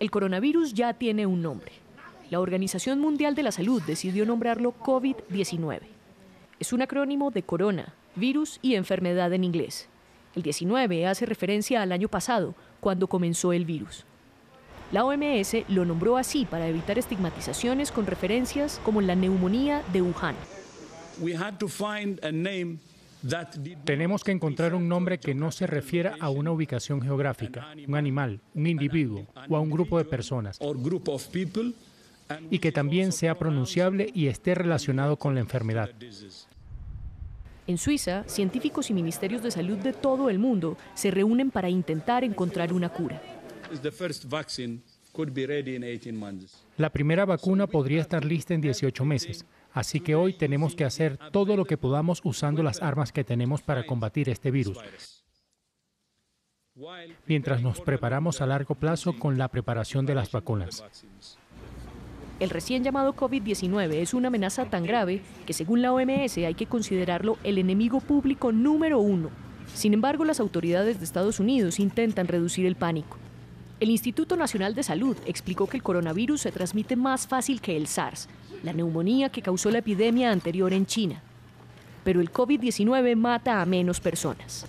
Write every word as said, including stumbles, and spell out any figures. El coronavirus ya tiene un nombre. La Organización Mundial de la Salud decidió nombrarlo COVID diecinueve. Es un acrónimo de corona, virus y enfermedad en inglés. El diecinueve hace referencia al año pasado, cuando comenzó el virus. La O M S lo nombró así para evitar estigmatizaciones con referencias como la neumonía de Wuhan. Tenemos que encontrar un nombre que no se refiera a una ubicación geográfica, un animal, un individuo o a un grupo de personas, y que también sea pronunciable y esté relacionado con la enfermedad. En Suiza, científicos y ministerios de salud de todo el mundo se reúnen para intentar encontrar una cura. La primera vacuna podría estar lista en dieciocho meses. Así que hoy tenemos que hacer todo lo que podamos usando las armas que tenemos para combatir este virus, mientras nos preparamos a largo plazo con la preparación de las vacunas. El recién llamado COVID diecinueve es una amenaza tan grave que, según la O M S, hay que considerarlo el enemigo público número uno. Sin embargo, las autoridades de Estados Unidos intentan reducir el pánico. El Instituto Nacional de Salud explicó que el coronavirus se transmite más fácil que el SARS, la neumonía que causó la epidemia anterior en China. Pero el COVID diecinueve mata a menos personas.